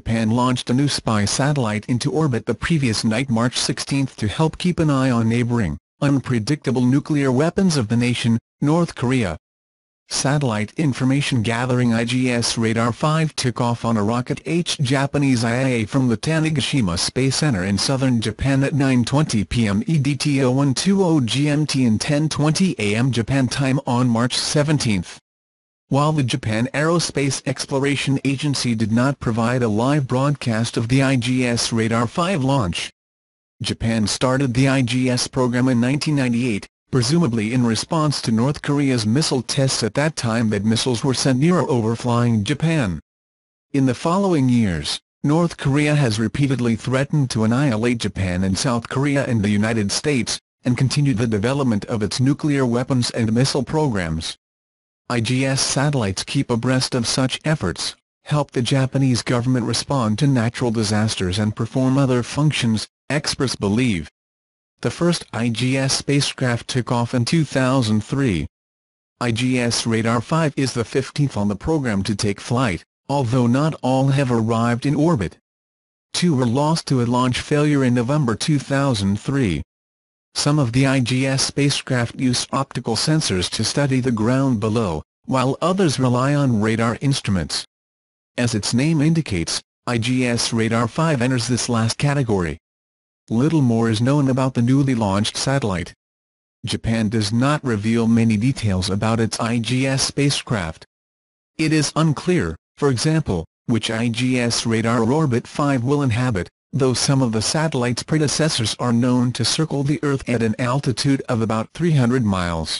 Japan launched a new spy satellite into orbit the previous night, March 16, to help keep an eye on neighboring, unpredictable nuclear weapons of the nation, North Korea. Satellite information gathering IGS Radar 5 took off on a rocket H-IIA from the Tanegashima Space Center in southern Japan at 9:20 p.m. EDT 0120 GMT and 10:20 a.m. Japan time on March 17. While the Japan Aerospace Exploration Agency did not provide a live broadcast of the IGS Radar 5 launch, Japan started the IGS program in 1998. Presumably in response to North Korea's missile tests at that time that missiles were sent near or overflying Japan. In the following years, North Korea has repeatedly threatened to annihilate Japan and South Korea and the United States, and continued the development of its nuclear weapons and missile programs. IGS satellites keep abreast of such efforts, help the Japanese government respond to natural disasters and perform other functions, experts believe. The first IGS spacecraft took off in 2003. IGS Radar 5 is the 15th on the program to take flight, although not all have arrived in orbit. Two were lost to a launch failure in November 2003. Some of the IGS spacecraft use optical sensors to study the ground below, while others rely on radar instruments. As its name indicates, IGS Radar 5 enters this last category. Little more is known about the newly launched satellite. Japan does not reveal many details about its IGS spacecraft. It is unclear, for example, which IGS Radar Orbit 5 will inhabit, though some of the satellite's predecessors are known to circle the Earth at an altitude of about 300 miles.